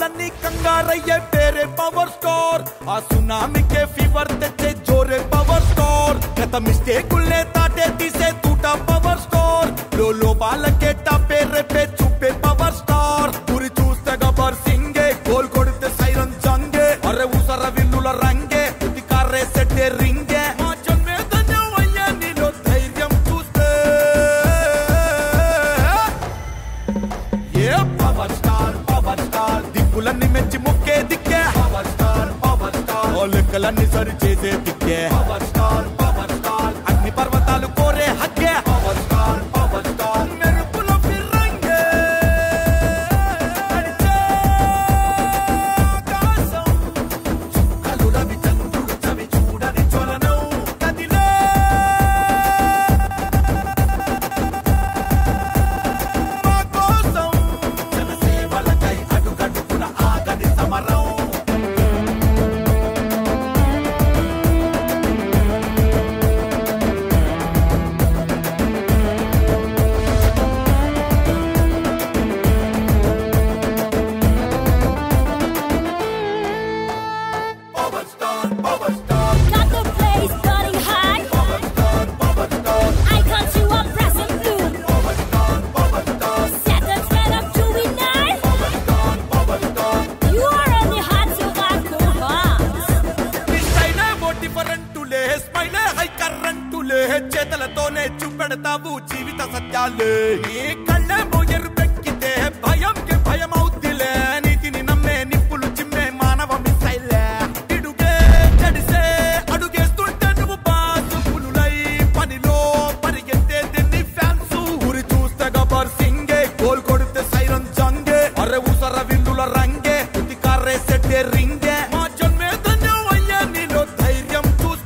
కాలని కంగారయ్యే పేరే power star ఆ సునామీకే fever తెచ్చే జోరే పవర్ స్టార్ గత మిస్టేకుల్నే తాటే తీసే తూటా పవర్ స్టార్ లోలో బాలకే టపేరే పే చూపే పవర్ స్టార్ పూరి చూస్తే గబ్బర్ సింగే గోల్ కొడితే సైరన్ జంగే అరే ఊసర విల్లుల రంగే ఉతికారే సెట్టే రింగే మా జన్మే ధన్యమయ్యా నీలో ధైర్యం చూస్తే ఏ పవర్ స్టార్ దిక్కులన్నీ మెచ్చి మొక్కే దిక్కే లెక్కలన్నీ సరి చేసే దిక్కే అగ్ని పర్వతాలు కోరే హక్కే మెరుపుల ఫిరంగే చుక్కలు రవి చంద్రుడు చవి చూడని చలనం కదిలే చేతలతోనే చూపెడతావు జీవిత సత్యాలే ఈ కళ్ళేమో ఎరుపెక్కితే భయంకి భయం అవుద్దిలే నీతిని నమ్మే నిప్పులు చిమ్మే మానవ మిసైలే ఇడుగే చెడిసే అడుగేస్తుంటే నువ్వు బాసులై పనిలో పరిగెత్తే నీ ఫ్యాన్స్ ఊరి చూస్తే గబ్బర్ సింగే గోల్ కొడితే సైరన్ జంగే అరే ఊసర విల్లుల రంగే ఉతికారే సెట్టే రింగే మా జన్మే ధన్యమయ్యా నీలో ధైర్యం చూస్తే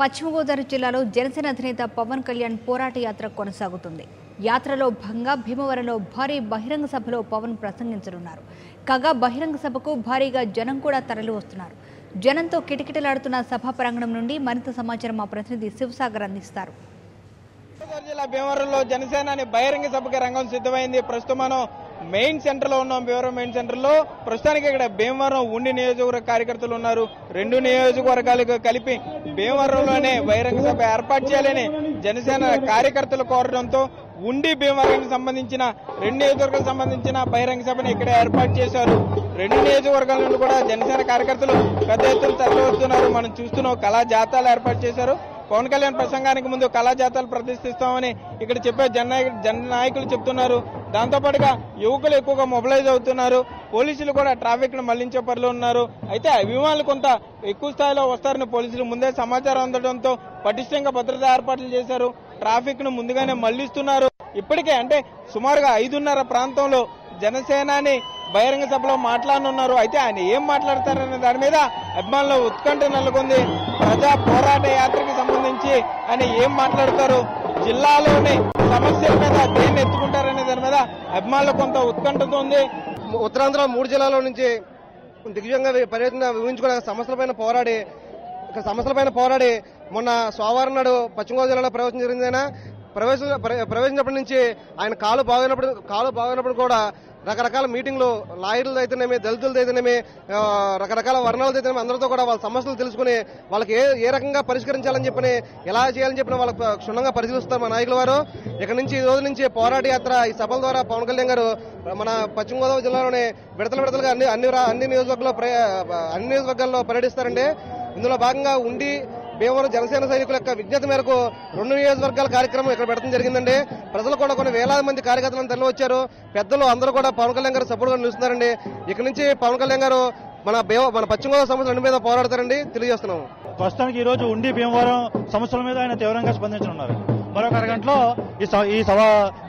పశ్చిమ గోదావరి జిల్లాలో జనసేన అధినేత పవన్ కళ్యాణ్ పోరాట యాత్ర కొనసాగుతుంది. యాత్రలో భాగంగా భీమవరంలో భారీ బహిరంగ సభలో పవన్ ప్రసంగించనున్నారు. కాగా బహిరంగ సభకు భారీగా జనం కూడా తరలి వస్తున్నారు. జనంతో కిటకిటలాడుతున్న సభా ప్రాంగణం నుండి మరింత సమాచారం మా ప్రతినిధి శివసాగర్ అందిస్తారు. జిల్లా భీమవరంలో జనసేనాని బహిరంగ సభకి రంగం సిద్ధమైంది. ప్రస్తుతం మెయిన్ సెంటర్ లో ఉన్నాం. భీమవరం మెయిన్ సెంటర్ లో ప్రస్తుతానికి ఇక్కడ భీమవరం ఉండి నియోజకవర్గ కార్యకర్తలు ఉన్నారు. రెండు నియోజకవర్గాలకు కలిపి భీమవరంలోనే బహిరంగ సభ ఏర్పాటు చేయాలని జనసేన కార్యకర్తలు కోరడంతో ఉండి భీమవరానికి సంబంధించిన రెండు నియోజకవర్గాలకు సంబంధించిన బహిరంగ సభను ఇక్కడ ఏర్పాటు చేశారు. రెండు నియోజకవర్గాల నుండి కూడా జనసేన కార్యకర్తలు పెద్ద ఎత్తున తరలివస్తున్నారు. మనం చూస్తున్నాం కళా జాతాలు ఏర్పాటు చేశారు. పవన్ కళ్యాణ్ ప్రసంగానికి ముందు కళాజాతాలు ప్రదర్శిస్తామని ఇక్కడ చెప్పే జన నాయకులు చెప్తున్నారు. దాంతోపాటుగా యువకులు ఎక్కువగా మొబిలైజ్ అవుతున్నారు. పోలీసులు కూడా ట్రాఫిక్ ను మళ్లించే పనిలో ఉన్నారు. అయితే అభిమానులు కొంత ఎక్కువ స్థాయిలో వస్తారని పోలీసులు ముందే సమాచారం అందడంతో పటిష్టంగా భద్రతా ఏర్పాట్లు చేశారు. ట్రాఫిక్ ను ముందుగానే మళ్లిస్తున్నారు. ఇప్పటికే అంటే సుమారుగా 5:30 ప్రాంతంలో జనసేనాని బహిరంగ సభలో మాట్లాడనున్నారు. అయితే ఆయన ఏం మాట్లాడతారనే దాని మీద అభిమానుల ఉత్కంఠ నెలకొంది. ప్రజా పోరాట యాత్రకి సంబంధించి ఆయన ఏం మాట్లాడతారు, జిల్లాలోని సమస్యల మీద దేన్ని ఎత్తుకుంటారనే దాని మీద అభిమానులు కొంత ఉత్కంఠతో ఉంది. ఉత్తరాంధ్ర 3 జిల్లాలో నుంచి దిగ్విజంగా పర్యటన వివరించుకోవడానికి సమస్యలపైన పోరాడి మొన్న సోమవారం నాడు పశ్చిమ గోదావరి జిల్లాలో ప్రవేశం జరిగిందైనా ప్రవేశించినప్పటి నుంచి ఆయన కాలు బాగోనప్పుడు కూడా రకరకాల మీటింగ్లు లాయర్లది అయితేనేమి, దళితులది అయితేనేమి, రకరకాల వర్ణాలది అయితేనేమి అందరితో కూడా వాళ్ళ సమస్యలు తెలుసుకుని వాళ్ళకి ఏ రకంగా పరిష్కరించాలని చెప్పని, ఎలా చేయాలని చెప్పిన వాళ్ళకు క్షుణ్ణంగా పరిశీలిస్తారు మా నాయకుల వారు. ఇక్కడ నుంచి ఈ రోజు నుంచి పోరాట యాత్ర ఈ సభల ద్వారా పవన్ కళ్యాణ్ గారు మన పశ్చిమ గోదావరి జిల్లాలోని విడతలుగా అన్ని నియోజకవర్గాల్లో పర్యటిస్తారండి. ఇందులో భాగంగా ఉండి భీమవరం జనసేన సైనికుల యొక్క విజ్ఞత మేరకు 2 నియోజకవర్గాల కార్యక్రమం ఇక్కడ పెట్టడం జరిగిందండి. ప్రజలు కూడా కొన్ని వేలాది మంది కార్యకర్తలను తరలి వచ్చారు. పెద్దలు అందరూ కూడా పవన్ కళ్యాణ్ గారు సపోర్ట్గా నిలుస్తున్నారండి. ఇక్కడ నుంచి పవన్ కళ్యాణ్ గారు మన పశ్చిమ గోదావరి సమస్యల మీద పోరాడతారని తెలియజేస్తున్నాము. ప్రస్తుతానికి ఈ రోజు ఉండి భీమవరం సమస్యల మీద ఆయన తీవ్రంగా స్పందించనున్నారు. మరొక అరగంటలో ఈ సభ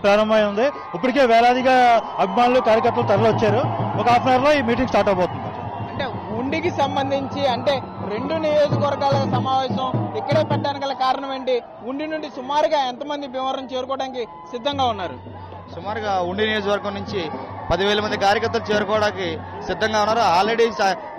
ప్రారంభమై ఉంది. ఇప్పటికే వేలాదిగా అభిమానులు కార్యకర్తలు తరలి వచ్చారు. ఒక హాఫ్ అన్ అవర్ లో ఈ మీటింగ్ స్టార్ట్ అవబోతుంది. అంటే ఉండికి సంబంధించి అంటే 2 నియోజకవర్గాల సమావేశం ఇక్కడే పెట్టడానికి గల కారణం ఏంటి? ఉండి నుండి సుమారుగా ఎంతమంది భీమవరం చేరుకోవడానికి సిద్ధంగా ఉన్నారు? సుమారుగా ఉండి నియోజకవర్గం నుంచి 10,000 మంది కార్యకర్తలు చేరుకోవడానికి సిద్ధంగా ఉన్నారు. ఆల్రెడీ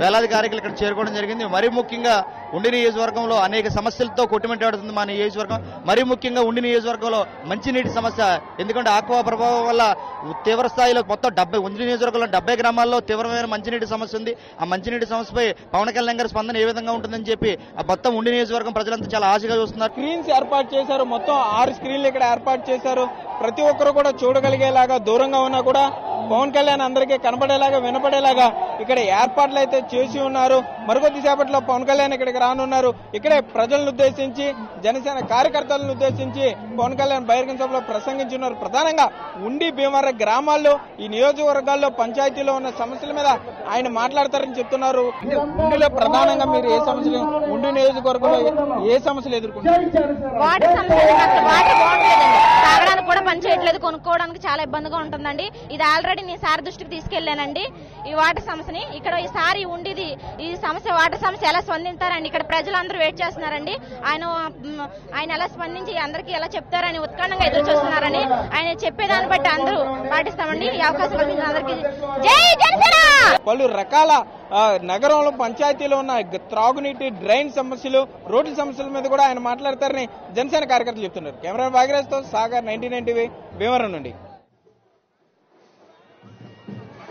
వేలాది కార్యకర్తలు ఇక్కడ చేరుకోవడం జరిగింది. మరీ ముఖ్యంగా ఉండి నియోజకవర్గంలో అనేక సమస్యలతో కొట్టుమిట్టాడుతుంది మా నియోజకవర్గం. మరీ ముఖ్యంగా ఉండి నియోజకవర్గంలో మంచినీటి సమస్య, ఎందుకంటే ఆక్వా ప్రభావం వల్ల తీవ్ర స్థాయిలో మొత్తం 70 ఉండి నియోజకవర్గంలో 70 గ్రామాల్లో తీవ్రమైన మంచినీటి సమస్య ఉంది. ఆ మంచినీటి సమస్యపై పవన్ కళ్యాణ్ గారి స్పందన ఏ విధంగా ఉంటుందని చెప్పి ఆ మొత్తం ఉండి నియోజకవర్గం ప్రజలంతా చాలా ఆశగా చూస్తున్నారు. స్క్రీన్స్ ఏర్పాటు చేశారు, మొత్తం 6 స్క్రీన్లు ఇక్కడ ఏర్పాటు చేశారు. ప్రతి ఒక్కరు కూడా చూడగలిగేలాగా, దూరంగా ఉన్నా కూడా పవన్ కళ్యాణ్ అందరికీ కనపడేలాగా, వినపడేలాగా ఇక్కడ ఏర్పాట్లు అయితే చేసి ఉన్నారు. మరికొద్ది సేపట్లో పవన్ కళ్యాణ్ ఇక్కడికి రానున్నారు. ఇక్కడే ప్రజలను ఉద్దేశించి, జనసేన కార్యకర్తలను ఉద్దేశించి పవన్ కళ్యాణ్ బహిరంగ సభలో ప్రసంగించున్నారు. ప్రధానంగా ఉండి భీమవరం గ్రామాల్లో, ఈ నియోజకవర్గాల్లో, పంచాయతీలో ఉన్న సమస్యల మీద ఆయన మాట్లాడతారని చెప్తున్నారు. ఉండిలో ప్రధానంగా మీరు ఏ సమస్యలు, ఉండి నియోజకవర్గంలో ఏ సమస్యలు ఎదుర్కొంటున్నారు? కూడా పనిచేయట్లేదు, కొనుక్కోవడానికి చాలా ఇబ్బందిగా ఉంటుందండి. ఇది ఆల్రెడీ నేను సార్ దృష్టికి తీసుకెళ్లానండి ఈ వాటర్ సమస్యని. ఇక్కడ ఈసారి ఉండేది ఈ సమస్య, వాటర్ సమస్య ఎలా స్పందిస్తారండి ఇక్కడ ప్రజలందరూ వెయిట్ చేస్తున్నారండి. ఆయన ఎలా స్పందించి అందరికీ ఎలా చెప్తారని ఉత్కంఠంగా ఎదురు చూస్తున్నారని ఆయన చెప్పేదాన్ని బట్టి అందరూ పాటిస్తామండి. ఈ అవకాశం కల్పించిన అందరికీ జై జనసేన. పలు రకాల నగరంలో, పంచాయతీలో ఉన్న త్రాగునీటి, డ్రైన్ సమస్యలు, రోడ్ల సమస్యల మీద కూడా ఆయన మాట్లాడతారని జనసేన కార్యకర్తలు చెప్తున్నారు. కెమెరా భాగీరాజ్ తో సాగర్, 99 టీవీ, భీమవరం నుండి.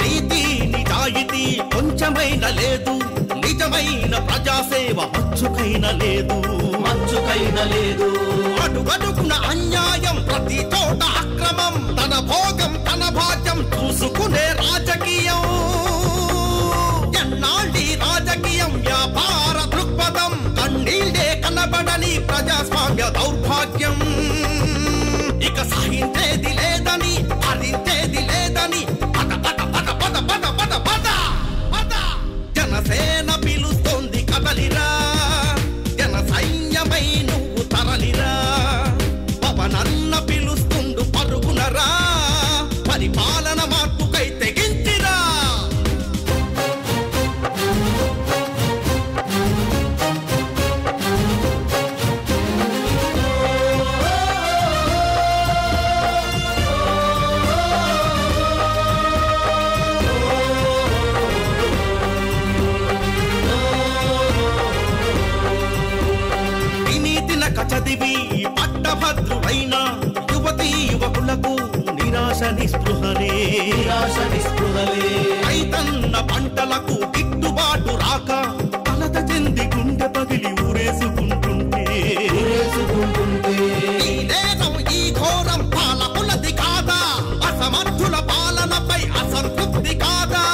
నీతి నిజాయితీ కొంచెమైన లేదు, నిజమైన ప్రజాసేవ మచ్చుకైన లేదు, మచ్చుకైన లేదు. అడుగడుగున అన్యాయం, ప్రతి చోట అక్రమం, తన భోగం తన భాగ్యం చూసుకునే రాజకీయం. ఎన్నాళ్ళీ రాజకీయం, వ్యాపార దృక్పథం, కన్నీళ్ళే కనబడని ప్రజాస్వామ్య దౌర్భాగ్యం. ఇక సాగించేది లేదని, హరించేది లేదని, పద పద పద పద పద పద పద పద. జనసేన పిలుస్తోంది కదలిరా, జన సైన్యమై నువ్వు తరలిరా, పవనన్న పిలుస్తుండు పరుగునరా, పరిపాలన మార్పుకై తెగించిరా. చదివి పట్టభద్రుడైన యువతి యువకులకు నిరాశ నిస్పృహలే, నిరాశ నిస్పృహలే. రైతన్న పంటలకు గిట్టుబాటు రాక కలత చెంది గుండె పగిలి ఊరేసుకుంటుంటే, ఊరేసుకుంటుంటే ఈ నేరం, ఈ ఘోరం పాలకులది కాదా? అసమర్థుల పాలనపై అసంతృప్తి కాదా?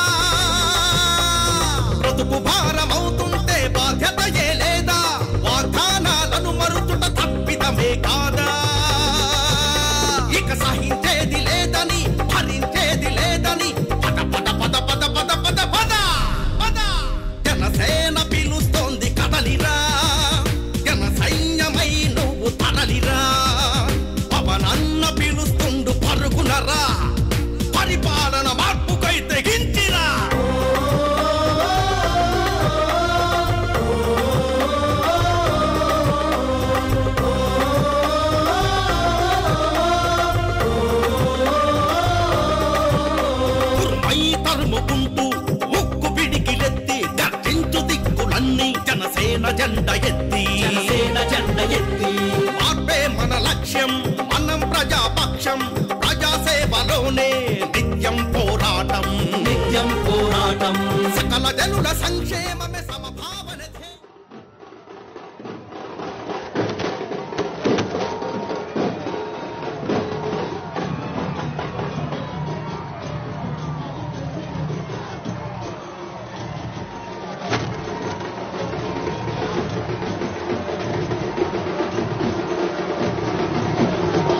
బ్రతుకు భారమవుతుంటే బాధ్యతయే లేదా? వాగ్దానాలను మరుతుట తప్పిదమే కాదా? ఇక సహించేది లేదని, భరించేది లేదని, పద పద పద పద పద పద పద పద. జనసేన పిలుస్తోంది కదలిరా, జన సైన్యమై నువ్వు తరలిరా, పవనన్న పిలుస్తుండు పరుగునరా, పరిపాలన మార్పుకై తెగించి పరుల సంక్షేమమే సమభావనతే.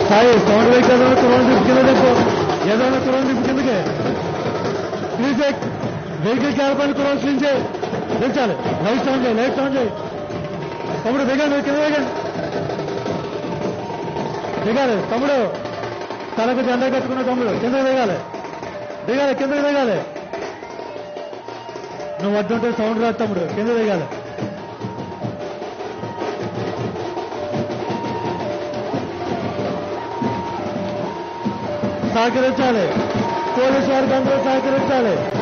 Guys, sound like that, please check. Vehicle caravan cross lane. Let's go. Lights on, lights on. Come on, come on. सागरचाले, Koleshwar Ganga सागरचाले.